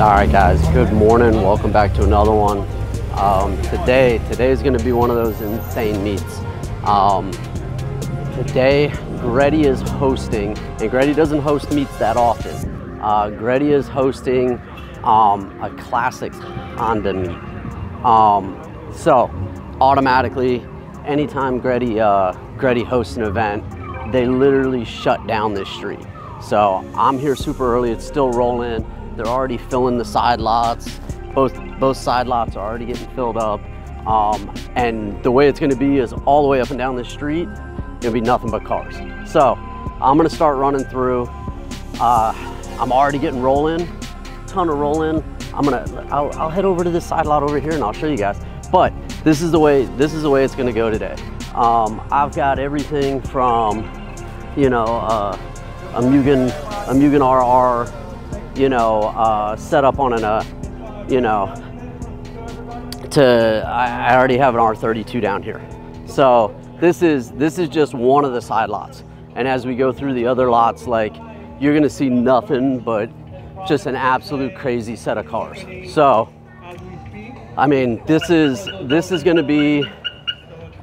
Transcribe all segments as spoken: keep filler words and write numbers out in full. Alright guys, good morning, welcome back to another one. Um, today, today is going to be one of those insane meets. Um, today, Greddy is hosting, and Greddy doesn't host meets that often. Uh, Greddy is hosting um, a classics Honda meet. Um, so, automatically, anytime Greddy, uh, Greddy hosts an event, they literally shut down this street. So, I'm here super early, it's still rolling. They're already filling the side lots. Both, both side lots are already getting filled up. Um, and the way it's gonna be is all the way up and down the street, it'll be nothing but cars. So I'm gonna start running through. Uh, I'm already getting rolling, ton of rolling. I'm gonna, I'll, I'll head over to this side lot over here and I'll show you guys. But this is the way, this is the way it's gonna go today. Um, I've got everything from, you know, uh, a Mugen, a Mugen R R, you know, uh, set up on an, uh, you know, to, I, I already have an R thirty-two down here. So this is, this is just one of the side lots. And as we go through the other lots, like, you're going to see nothing but just an absolute crazy set of cars. So, I mean, this is, this is going to be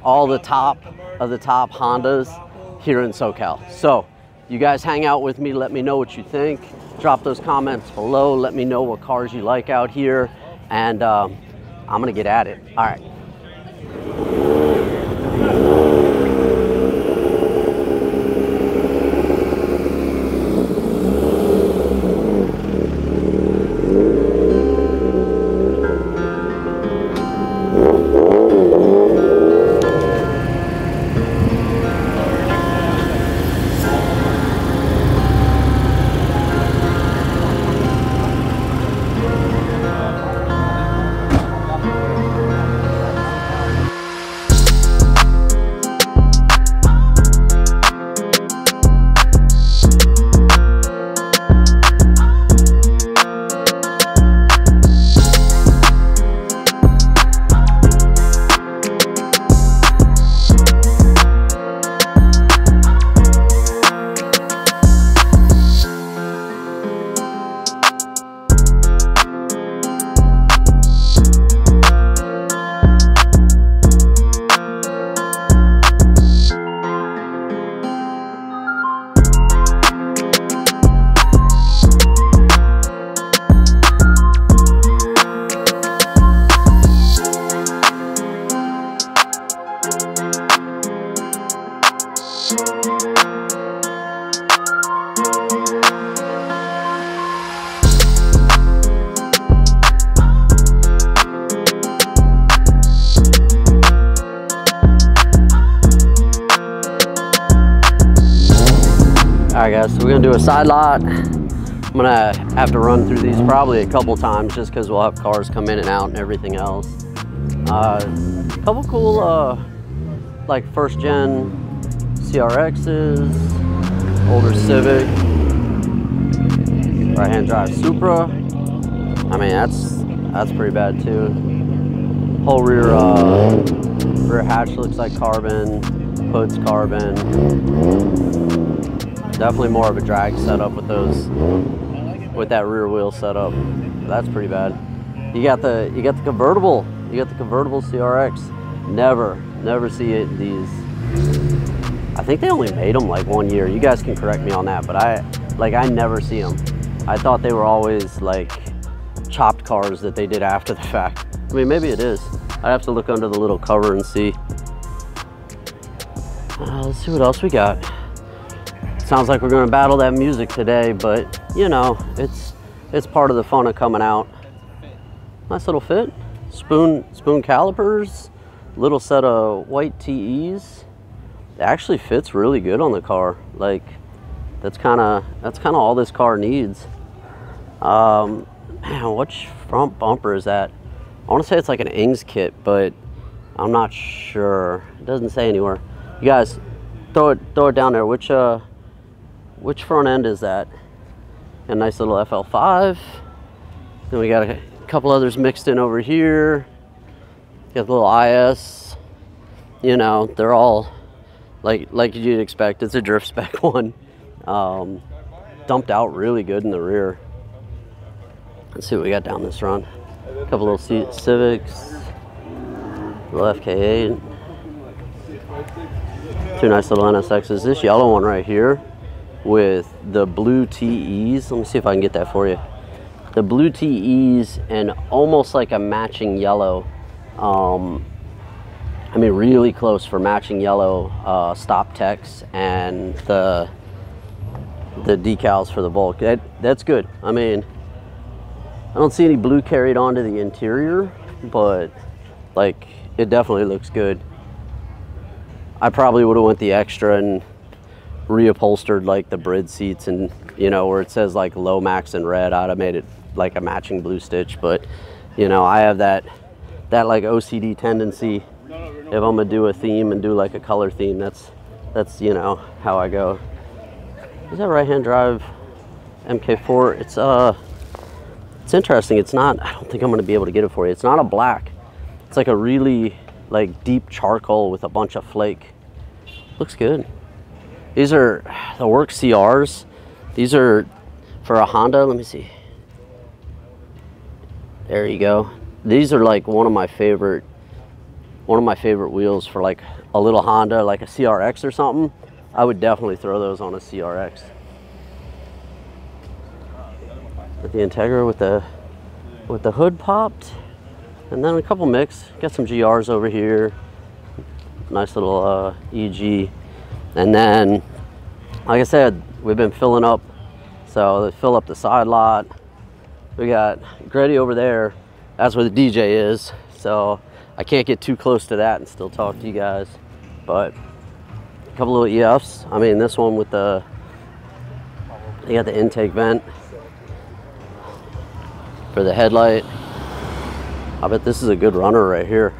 all the top of the top Hondas here in SoCal. So you guys hang out with me, let me know what you think. Drop those comments below, let me know what cars you like out here, and um, I'm gonna get at it. All right. So we're gonna do a side lot. I'm gonna have to run through these probably a couple times just because we'll have cars come in and out and everything else. Uh, a couple cool uh, like first gen C R Xs, older Civic, right hand drive Supra. I mean that's that's pretty bad too. Whole rear uh, rear hatch looks like carbon, hood's carbon. Definitely more of a drag setup with those, with that rear wheel setup. That's pretty bad. You got the, you got the convertible. You got the convertible C R X. Never, never see it, these. I think they only made them like one year. You guys can correct me on that, but I, like, I never see them. I thought they were always like chopped cars that they did after the fact. I mean, maybe it is. I'd have to look under the little cover and see. Uh, let's see what else we got. Sounds like we're gonna battle that music today, but you know, it's it's part of the fun of coming out. Nice little fit. Spoon spoon calipers, little set of white T Es. It actually fits really good on the car. Like that's kinda that's kinda all this car needs. Um man, which front bumper is that? I wanna say it's like an Ings kit, but I'm not sure. It doesn't say anywhere. You guys throw it throw it down there, which uh which front end is that? A nice little F L five. Then we got a couple others mixed in over here. Got the little I S. You know, they're all like like you'd expect. It's a drift spec one. Um, dumped out really good in the rear. Let's see what we got down this run. A couple little C Civics, little F K eight, two nice little N S Xs. This yellow one right here with the blue T Es. Let me see if I can get that for you. The blue T Es and almost like a matching yellow. Um, I mean, really close for matching yellow uh, stop techs and the the decals for the Bulk. That that's good. I mean, I don't see any blue carried onto the interior, but like it definitely looks good. I probably would have went the extra and reupholstered like the bridge seats, and you know, where it says like low max in red, I'd have made it like a matching blue stitch. But you know, I have that that like O C D tendency. If I'm gonna do a theme and do like a color theme, that's that's you know how I go. Is that right-hand drive M K four? It's uh it's interesting. It's not, I don't think I'm gonna be able to get it for you. It's not a black. It's like a really like deep charcoal with a bunch of flake. Looks good. These are the Work C Rs. These are for a Honda. Let me see. There you go. These are like one of my favorite one of my favorite wheels for like a little Honda, like a C R X or something. I would definitely throw those on a C R X. Got the Integra with the with the hood popped, and then a couple mix. Got some G Rs over here. Nice little uh, E G. And then, like I said, we've been filling up. So they fill up the side lot. We got Greddy over there. That's where the D J is. So I can't get too close to that and still talk to you guys. But a couple little E Fs. I mean, this one with the, they got the intake vent for the headlight. I bet this is a good runner right here.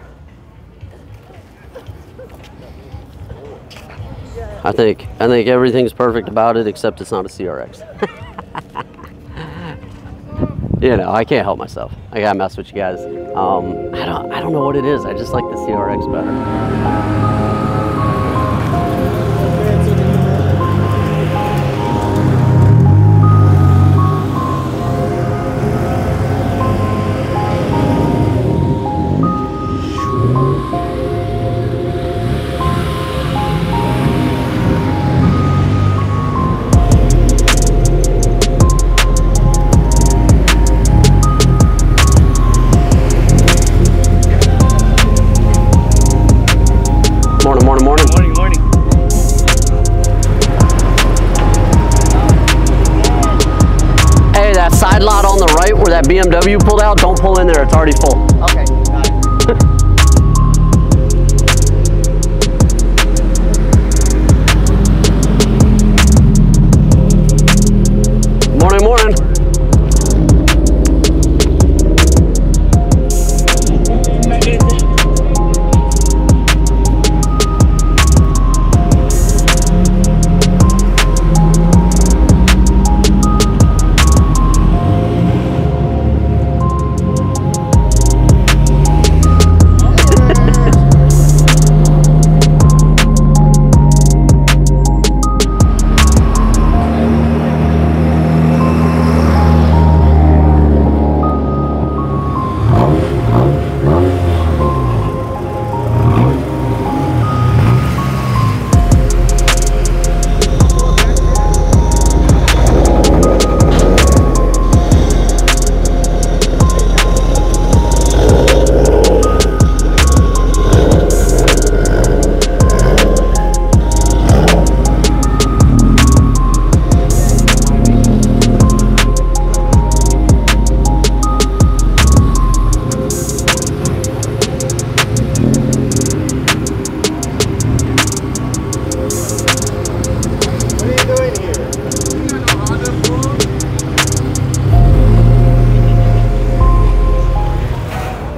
I think I think everything's perfect about it, except it's not a C R X. You know, I can't help myself. I gotta mess with you guys. Um, I don't I don't know what it is. I just like the C R X better. B M W pulled out, don't pull in there, it's already full. Okay, got it. Morning, morning.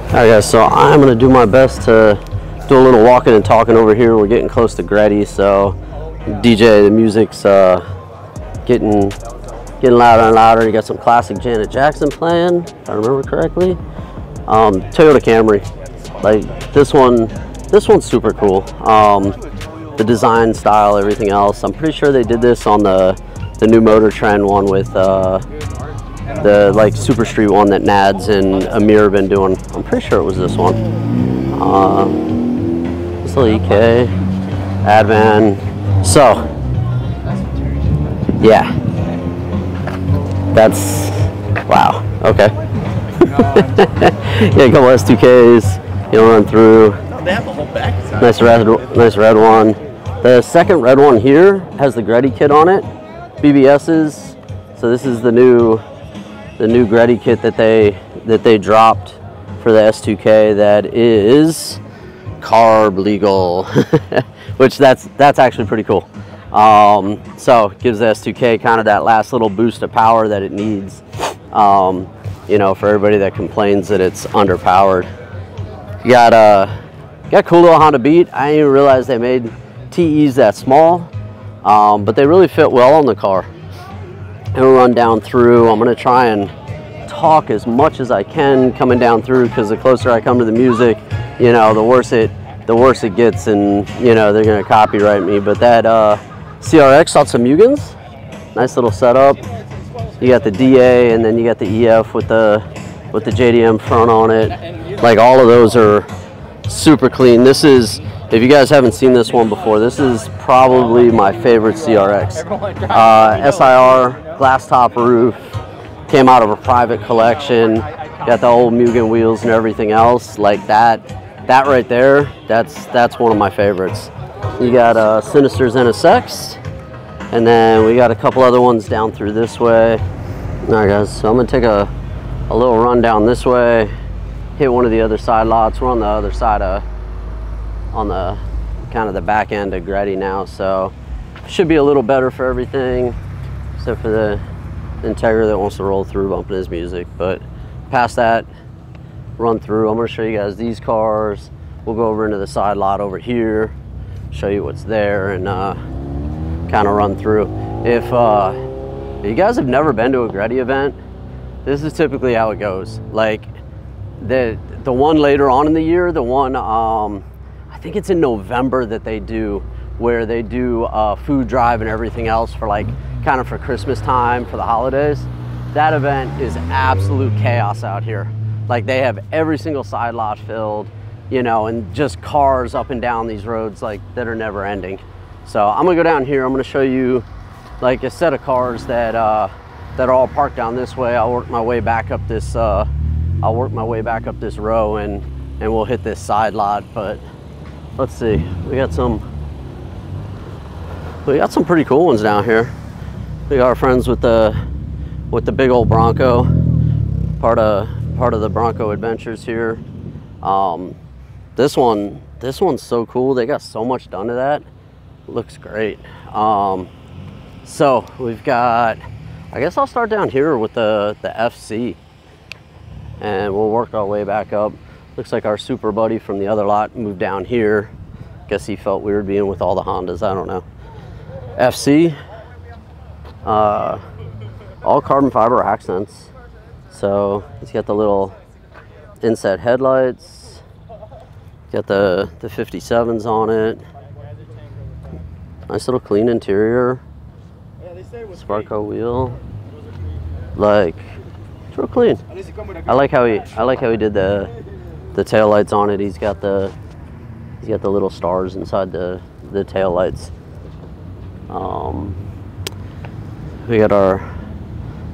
Alright guys, so I'm going to do my best to do a little walking and talking over here. We're getting close to Greddy, so D J, the music's uh, getting getting louder and louder. You got some classic Janet Jackson playing, if I remember correctly. Um, Toyota Camry, like this one, this one's super cool. Um, the design style, everything else. I'm pretty sure they did this on the, the new Motor Trend one with uh, the like Super Street one that Nads and Amir have been doing. I'm pretty sure it was this one. Um, it's still E K, Advan. So, yeah, that's, wow, okay. Yeah, a couple S two Ks, you know, run through. They have the whole back side. Nice red, nice red one. The second red one here has the Gretti kit on it. B B S's. So this is the new, the new Gretti kit that they that they dropped for the S two K. That is carb legal, which that's that's actually pretty cool. Um, so it gives the S two K kind of that last little boost of power that it needs. Um, you know, for everybody that complains that it's underpowered. You got a uh, Got a cool little Honda Beat. I didn't even realize they made T Es that small, um, but they really fit well on the car. And we'll run down through. I'm gonna try and talk as much as I can coming down through, because the closer I come to the music, you know, the worse it, the worse it gets, and you know they're gonna copyright me. But that uh, C R X got some Mugens. Nice little setup. You got the D A, and then you got the E F with the with the J D M front on it. Like all of those are super clean. This is, if you guys haven't seen this one before, this is probably my favorite C R X. Uh, S I R, glass top roof, came out of a private collection, got the old Mugen wheels and everything else. Like that, that right there, that's that's one of my favorites. You got uh, Sinister's N S X, and then we got a couple other ones down through this way. Alright guys, so I'm going to take a, a little run down this way. Hit one of the other side lots. We're on the other side of, on the kind of the back end of Gretti now, so should be a little better for everything, except for the Integra that wants to roll through bumping his music. But past that run through, I'm going to show you guys these cars. We'll go over into the side lot over here, show you what's there, and uh, kind of run through. If, uh, if you guys have never been to a Gretti event, this is typically how it goes. Like, The, the one later on in the year, the one, um, I think it's in November that they do, where they do a food drive and everything else for like, kind of for Christmas time, for the holidays. That event is absolute chaos out here. Like they have every single side lot filled, you know, and just cars up and down these roads like that are never ending. So I'm gonna go down here, I'm gonna show you like a set of cars that, uh, that are all parked down this way. I'll work my way back up this, uh, I'll work my way back up this row, and, and we'll hit this side lot. But let's see, we got some, we got some pretty cool ones down here. We got our friends with the, with the big old Bronco, part of, part of the Bronco Adventures here. Um, this one, this one's so cool. They got so much done to that. Looks great. Um, so we've got, I guess I'll start down here with the, the F C. And we'll work our way back up. Looks like our super buddy from the other lot moved down here. Guess he felt weird being with all the Hondas, I don't know. F C, uh, all carbon fiber accents. So it's got the little inset headlights, got the, the fifty-sevens on it. Nice little clean interior, Sparco wheel, like, real clean. I like how he I like how he did the the tail lights on it. He's got the he's got the little stars inside the the tail lights. Um, we got our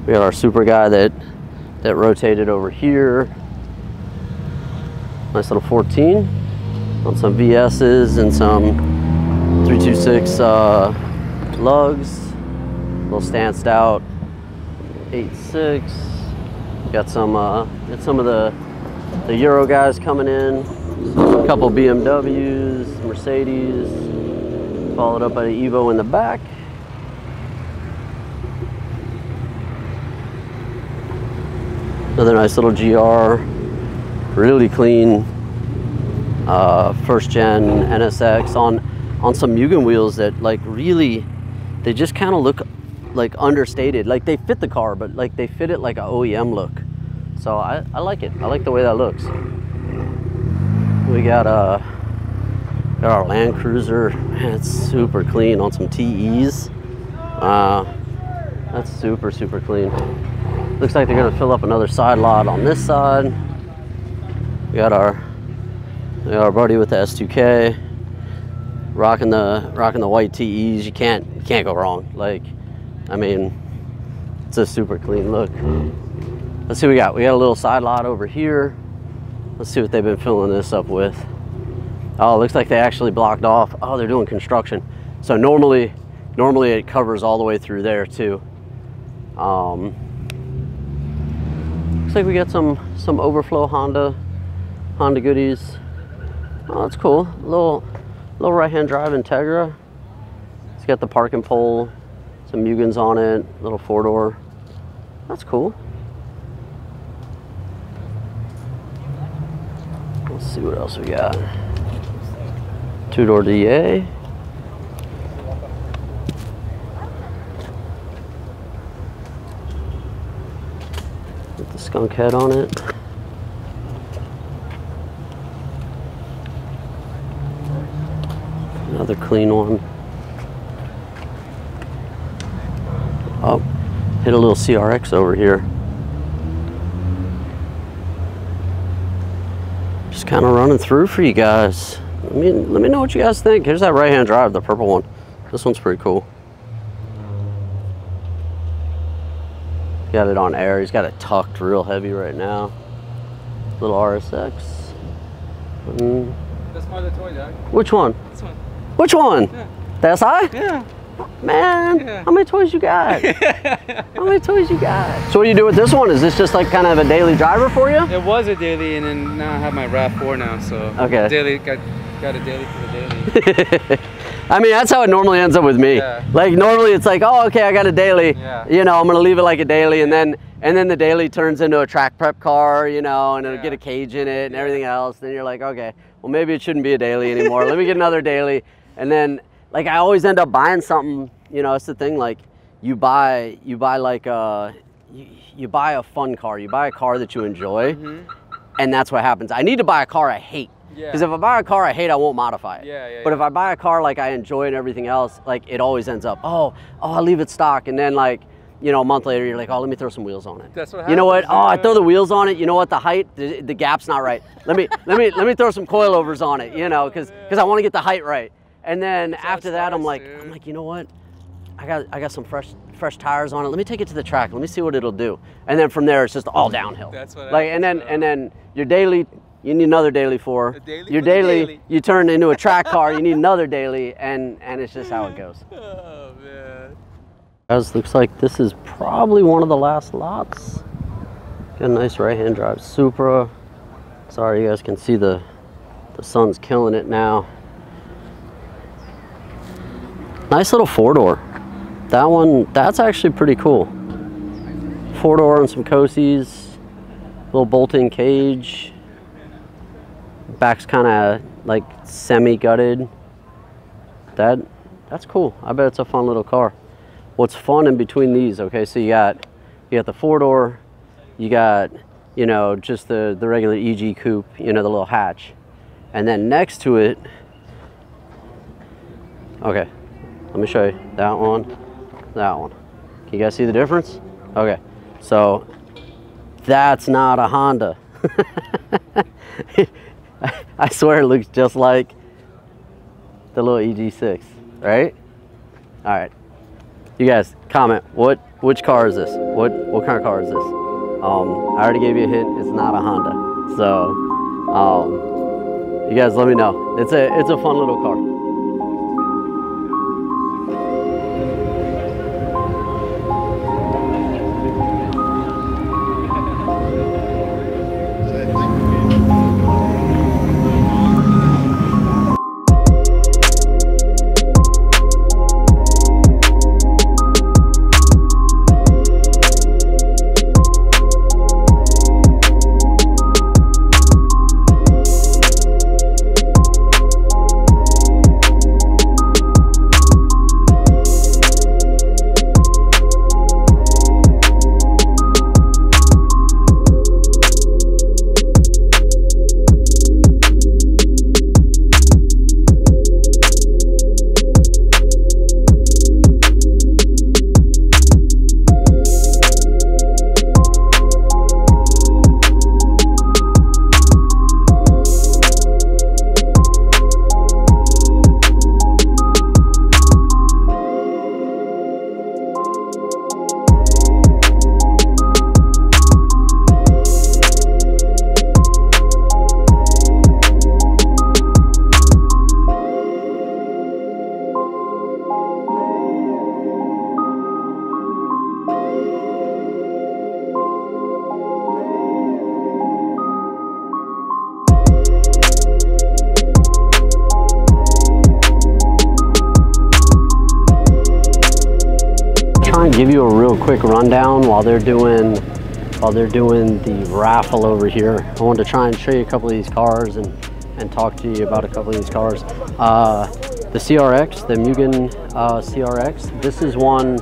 we got our super guy that that rotated over here. Nice little fourteen on some V S's and some three twenty-six uh, lugs. Little stanced out eighty-six. Got some, uh, got some of the, the Euro guys coming in, a couple B M Ws, Mercedes, followed up by the Evo in the back. Another nice little G R, really clean, uh, first gen N S X on, on some Mugen wheels that like really, they just kind of look like understated. Like they fit the car, but like they fit it like an O E M look. So I, I like it. I like the way that looks. We got, uh, got our Land Cruiser. Man, it's super clean on some T Es. Uh, that's super, super clean. Looks like they're going to fill up another side lot on this side. We got our, we got our buddy with the S two K, rocking the rocking the white T Es. You can't you can't go wrong. Like, I mean, it's a super clean look. Let's see what we got. We got a little side lot over here. Let's see what they've been filling this up with. Oh, it looks like they actually blocked off. Oh, they're doing construction. So normally, normally it covers all the way through there too. Um, Looks like we got some some overflow Honda Honda goodies. Oh, that's cool. A little little right-hand drive Integra. It's got the parking pole, some Mugens on it, little four-door. That's cool. Let's see what else we got. Two-door D A. Skunk head on it. Another clean one. Oh, hit a little C R X over here. Just kind of running through for you guys. I mean, let me know what you guys think. Here's that right-hand drive, the purple one. This one's pretty cool. Got it on air. He's got it tucked real heavy right now. Little R S X. Mm. That's my other toy, dog. Which one? This one. Which one? Yeah. That's high? Yeah. Man, yeah. How many toys you got? How many toys you got? So what do you do with this one? Is this just like kind of a daily driver for you? It was a daily, and then now I have my RAV four now, so. Okay. Daily, got, got a daily for the daily. I mean, that's how it normally ends up with me. Yeah. Like normally it's like, oh, okay, I got a daily, yeah. You know, I'm going to leave it like a daily. And then, and then the daily turns into a track prep car, you know, and it'll yeah. get a cage in it and yeah. everything else. Then you're like, okay, well maybe it shouldn't be a daily anymore. Let me get another daily. And then like, I always end up buying something, you know, it's the thing. Like you buy, you buy like a, you, you buy a fun car, you buy a car that you enjoy. Mm-hmm. And that's what happens. I need to buy a car I hate. Because yeah. if I buy a car I hate, I won't modify it. Yeah, yeah, but yeah. if I buy a car like I enjoy and everything else, like it always ends up, oh, oh, I leave it stock. And then like, you know, a month later, you're like, oh, let me throw some wheels on it. That's what happens. You know what? Oh, I throw the wheels on it. You know what? The height, the, the gap's not right. Let me, let me, let me throw some coilovers on it, you know, because because I want to get the height right. And then that's after that, nice, I'm like, dude. I'm like, you know what? I got, I got some fresh, fresh tires on it. Let me take it to the track. Let me see what it'll do. And then from there, it's just all downhill. That's what like, happens, and then, though. and then your daily. You need another daily for daily? your daily, daily. You turn into a track car. You need another daily, and and it's just how it goes. Oh man! Guys, looks like this is probably one of the last lots. Got a nice right-hand drive Supra. Sorry, you guys can see the the sun's killing it now. Nice little four-door. That one, that's actually pretty cool. Four-door and some cozies. Little bolt-in cage. Back's kind of like semi-gutted. That that's cool. I bet it's a fun little car. What's fun in between these? Okay, so you got you got the four-door, you got you know just the the regular E G coupe, you know the little hatch, and then next to it. Okay, let me show you that one, that one. Can you guys see the difference? Okay, so that's not a Honda. I swear it looks just like the little E G six, right? All right, you guys comment. What? Which car is this? What? What kind of car is this? Um, I already gave you a hint. It's not a Honda. So, um, you guys let me know. It's a it's a fun little car. quick rundown while they're doing while they're doing the raffle over here. I wanted to try and show you a couple of these cars and and talk to you about a couple of these cars. Uh, the C R X, the Mugen uh, C R X. This is one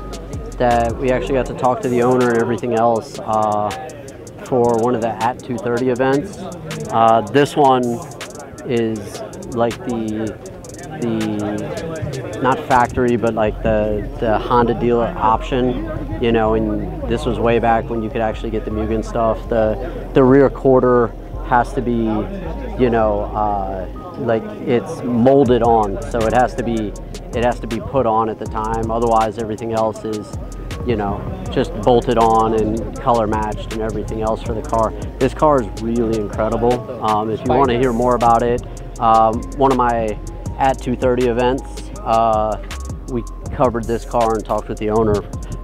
that we actually got to talk to the owner and everything else uh, for one of the at two thirty events. Uh, this one is like the the not factory but like the the Honda dealer option, you know, and this was way back when you could actually get the Mugen stuff. The the rear quarter has to be, you know, uh, like it's molded on, so it has to be it has to be put on at the time, otherwise everything else is, you know, just bolted on and color matched and everything else for the car. This car is really incredible. Um, if you want to hear more about it, um, one of my at two thirty events, uh, we covered this car and talked with the owner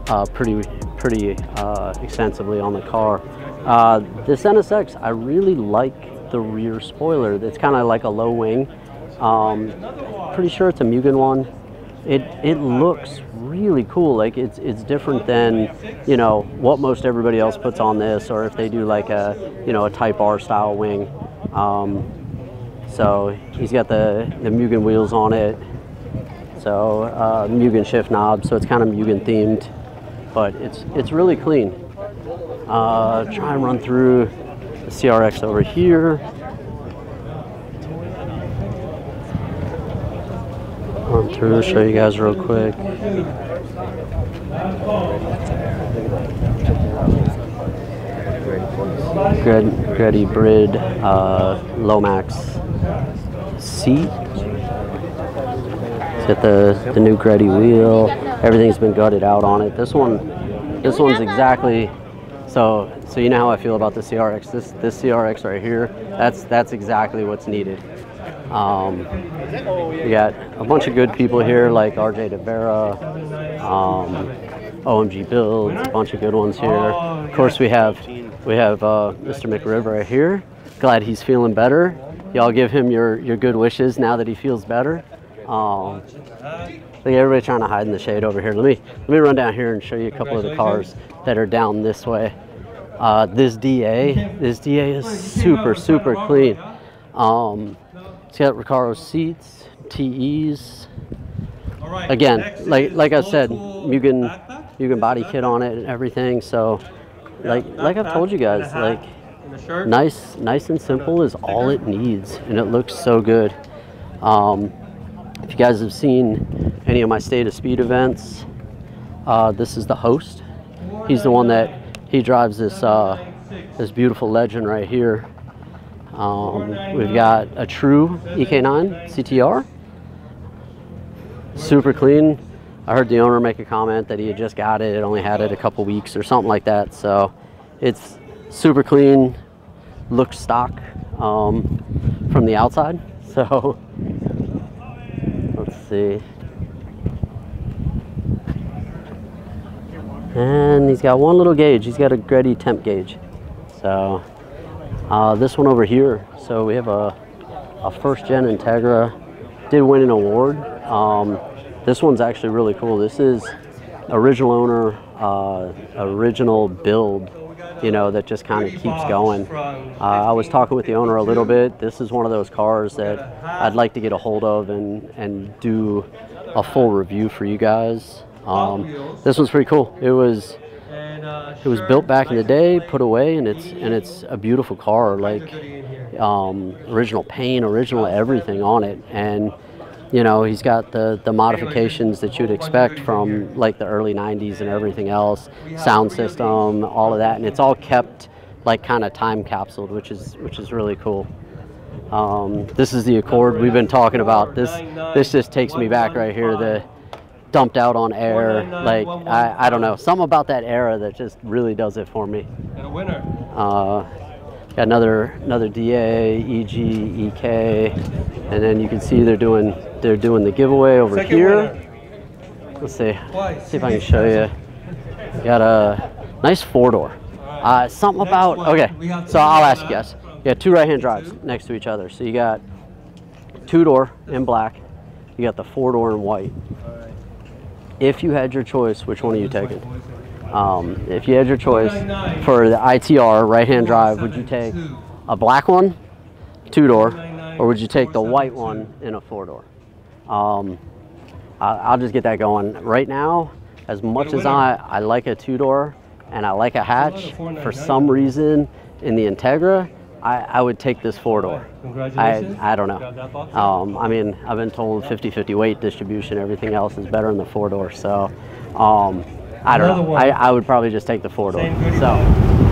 uh, pretty pretty uh, extensively on the car. Uh, this N S X, I really like the rear spoiler. It's kind of like a low wing. Um, pretty sure it's a Mugen one. It it looks really cool. Like it's it's different than, you know, what most everybody else puts on this, or if they do like a, you know, a Type R style wing. Um, So he's got the, the Mugen wheels on it, so uh, Mugen shift knob, so it's kind of Mugen themed, but it's it's really clean. Uh, try and run through the C R X over here. Run through, show you guys real quick. Gred, Greddy Brid, uh, Lomax. Seat. It's got the the new Greddy wheel. Everything's been gutted out on it. This one, this one's exactly. So so you know how I feel about the C R X. This this C R X right here. That's that's exactly what's needed. Um, we got a bunch of good people here like R J DeVera, um, O M G Builds, a bunch of good ones here. Of course we have we have uh, Mister McRib right here. Glad he's feeling better. Y'all give him your, your good wishes now that he feels better. Um, I think everybody's trying to hide in the shade over here. Let me let me run down here and show you a couple of the cars that are down this way. Uh, this D A, this D A is super super clean. Um, it's got Recaro seats, T Es. Again, like like I said, Mugen Mugen body kit on it and everything. So, like like I've told you guys, like. Nice, nice and simple is all it needs, and it looks so good. Um, if you guys have seen any of my State of Speed events, uh, this is the host. He's the one that he drives this uh, this beautiful Legend right here. Um, we've got a true E K nine C T R, super clean. I heard the owner make a comment that he had just got it; it only had it a couple weeks or something like that. So, it's super clean, looks stock um, from the outside. So let's see, and he's got one little gauge. He's got a Greddy temp gauge. So uh, this one over here, so we have a, a first gen Integra, did win an award. Um, this one's actually really cool. This is original owner, uh, original build, you know, that just kind of keeps going. Uh, I was talking with the owner a little bit. This is one of those cars that I'd like to get a hold of and, and do a full review for you guys. Um, this one's pretty cool. It was it was built back in the day, put away, and it's and it's a beautiful car. Like um, original paint, original everything on it, and you know, he's got the, the modifications that you'd expect from like the early nineties and everything else, sound system, all of that, and it's all kept like kind of time capsuled, which is which is really cool. Um, this is the Accord we've been talking about. This this just takes me back right here. The dumped out on air, like I, I don't know, something about that era that just really does it for me. Uh, got another another D A, E G, E K, and then you can see they're doing they're doing the giveaway over Second here. Winner. Let's see, let's see if I can show you. Got a nice four door. Uh, something about okay. So I'll ask you guys. You got two right hand drives next to each other. So you got two door in black. You got the four door in white. If you had your choice, which one are you taking? Um, if you had your choice for the I T R right-hand drive, would you take a black one, two-door, or would you take the white one in a four-door? Um, I'll just get that going. Right now, as much as I, I like a two-door and I like a hatch, for some reason in the Integra, I, I would take this four-door. I, I don't know. Um, I mean, I've been told fifty fifty weight distribution, everything else is better in the four-door. So um, I don't know. I, I would probably just take the four-door. So.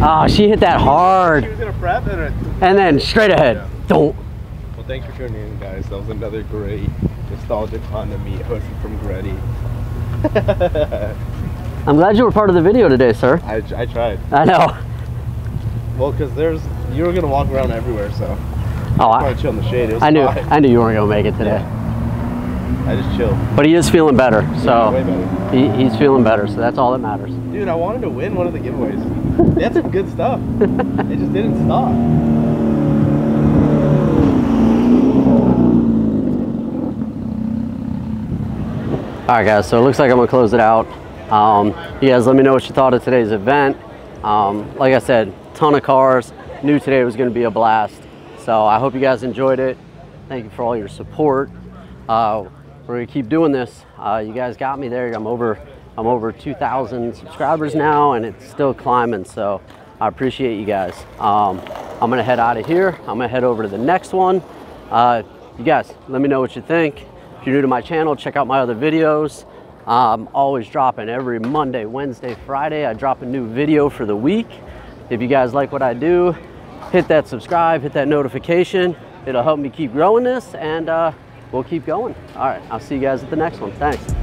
Oh, she hit that hard. She was gonna prep and, a and then straight ahead. Yeah. Don't. Well, thanks for tuning in, guys. That was another great nostalgic Honda meet hosted from Gretty. I'm glad you were part of the video today, sir. I, I tried. I know. Well, because there's you were gonna walk around everywhere, so. Oh, I, chill in the shade. It was I knew. Fine. I knew you weren't gonna make it today. Yeah. I just chilled. But he is feeling better, so yeah, way better. He, he's feeling better, so that's all that matters. Dude, I wanted to win one of the giveaways. They had some good stuff. It just didn't stop. All right, guys. So it looks like I'm gonna close it out. Um, you guys, let me know what you thought of today's event. Um, like I said, ton of cars. Knew today was gonna be a blast. So I hope you guys enjoyed it. Thank you for all your support. Uh, we're gonna keep doing this. Uh, you guys got me there. I'm over. I'm over two thousand subscribers now, and it's still climbing, so I appreciate you guys. Um, I'm gonna head out of here. I'm gonna head over to the next one. Uh, you guys, let me know what you think. If you're new to my channel, check out my other videos. I'm always dropping every Monday, Wednesday, Friday. I drop a new video for the week. If you guys like what I do, hit that subscribe, hit that notification. It'll help me keep growing this, and uh, we'll keep going. All right, I'll see you guys at the next one. Thanks.